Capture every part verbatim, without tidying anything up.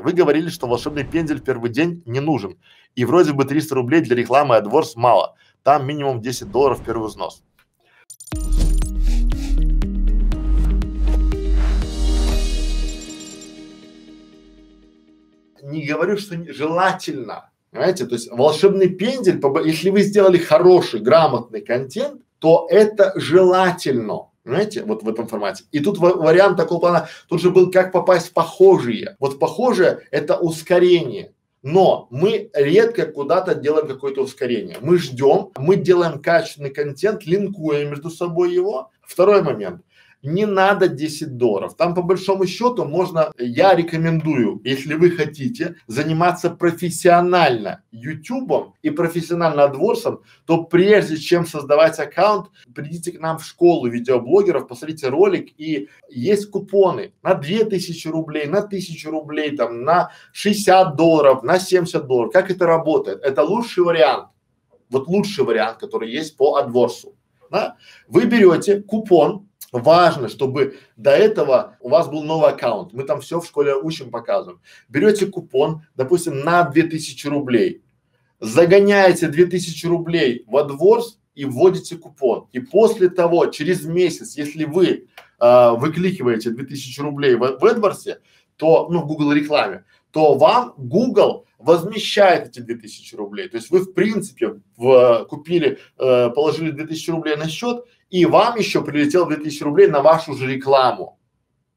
Вы говорили, что волшебный пендель в первый день не нужен. И вроде бы триста рублей для рекламы AdWords мало. Там минимум десять долларов первый взнос. Не говорю, что желательно. Понимаете, то есть волшебный пендель, если вы сделали хороший, грамотный контент, то это желательно. Понимаете, вот в этом формате. И тут вариант такого плана, тут же был, как попасть в похожие. Вот похожее – это ускорение. Но мы редко куда-то делаем какое-то ускорение. Мы ждем, мы делаем качественный контент, линкуем между собой его. Второй момент. Не надо десять долларов. Там по большому счету можно, я рекомендую, если вы хотите заниматься профессионально ютубом и профессионально AdWords'ом, то прежде чем создавать аккаунт, придите к нам в школу видеоблогеров, посмотрите ролик, и есть купоны на две тысячи рублей, на тысячу рублей, там, на шестьдесят долларов, на семьдесят долларов. Как это работает? Это лучший вариант, вот лучший вариант, который есть по AdWords'у. Да? Вы берете купон. Важно, чтобы до этого у вас был новый аккаунт. Мы там все в школе учим, показываем. Берете купон, допустим, на две тысячи рублей. Загоняете две тысячи рублей в AdWords и вводите купон. И после того, через месяц, если вы э, выкликиваете две тысячи рублей в, в AdWords, то, ну, в Google рекламе, то вам Google возмещает эти две тысячи рублей. То есть вы, в принципе, в, купили, э, положили две тысячи рублей на счет, и вам еще прилетело две тысячи рублей на вашу же рекламу.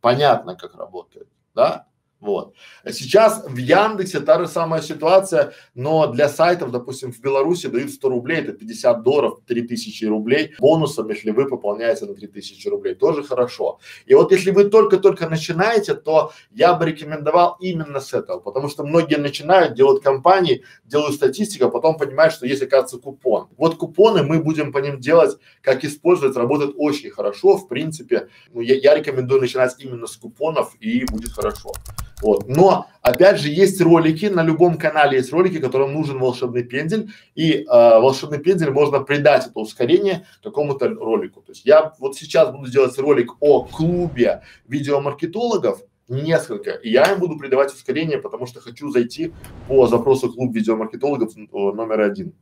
Понятно, как работает, да? Вот. Сейчас в Яндексе та же самая ситуация, но для сайтов, допустим, в Беларуси дают сто рублей, это пятьдесят долларов, три тысячи рублей бонусом, если вы пополняете на три тысячи рублей, тоже хорошо. И вот если вы только-только начинаете, то я бы рекомендовал именно с этого, потому что многие начинают, делают компании, делают статистику, а потом понимают, что есть, оказывается, купон. Вот купоны мы будем по ним делать, как использовать, работает очень хорошо, в принципе, ну, я, я рекомендую начинать именно с купонов, и будет хорошо. Вот. Но опять же есть ролики, на любом канале есть ролики, которым нужен волшебный пендель, и э, волшебный пендель можно придать это ускорение какому-то ролику. То есть я вот сейчас буду делать ролик о клубе видеомаркетологов, несколько, и я им буду придавать ускорение, потому что хочу зайти по запросу клуб видеомаркетологов номер один.